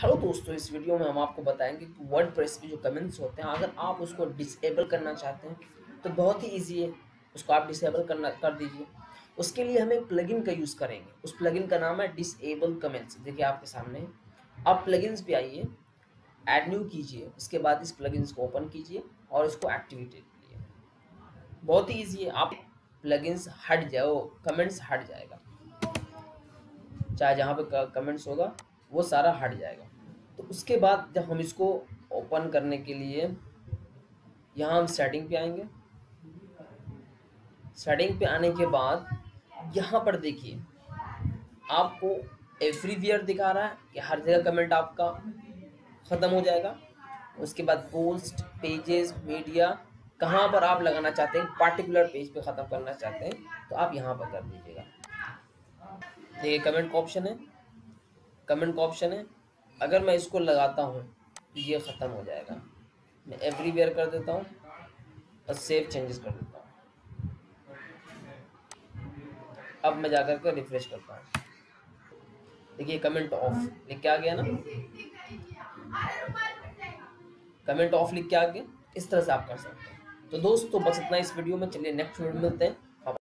Hello दोस्तों, इस video में हम आपको बताएंगे कि वर्डप्रेस पे जो कमेंट्स होते हैं अगर आप उसको डिसेबल करना चाहते हैं तो बहुत ही इजी है। उसको आप डिसेबल कर दीजिए। उसके लिए हम एक प्लगइन का यूज़ करेंगे। उस प्लगइन का नाम है डिसेबल कमेंट्स। देखिए आपके सामने, आप प्लगइन्स पे आइए, ऐड न्यू कीजिए, उसके बाद इस प्लगइन्स को ओपन कीजिए और इसको एक्टिवेट कीजिए। बहुत ही ईजी है। आप प्लगइन्स हट जाओ, कमेंट्स हट जाएगा, चाहे जहाँ पर कमेंट्स होगा वो सारा हट जाएगा। तो उसके बाद जब हम इसको ओपन करने के लिए यहाँ हम सेटिंग पे आएंगे। सेटिंग पे आने के बाद यहाँ पर देखिए आपको एवरीवेयर दिखा रहा है कि हर जगह कमेंट आपका ख़त्म हो जाएगा। उसके बाद पोस्ट, पेजेस, मीडिया, कहाँ पर आप लगाना चाहते हैं, पार्टिकुलर पेज पे ख़त्म करना चाहते हैं तो आप यहाँ पर कर दीजिएगा। देखिए कमेंट का ऑप्शन है, कमेंट का ऑप्शन है। अगर मैं इसको लगाता हूँ तो ये ख़त्म हो जाएगा। मैं एवरीवेयर कर देता हूँ और सेव चेंजेस कर देता हूँ। अब मैं जाकर के रिफ्रेश करता हूँ। देखिए कमेंट ऑफ लिख के आ गया ना, कमेंट ऑफ लिख के आ गया। इस तरह से आप कर सकते हैं। तो दोस्तों बस इतना इस वीडियो में। चलिए नेक्स्ट वीडियो मिलते हैं।